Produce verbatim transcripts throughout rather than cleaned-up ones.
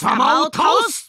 様を倒す。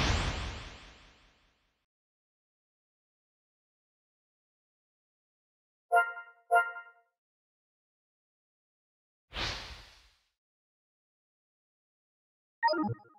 you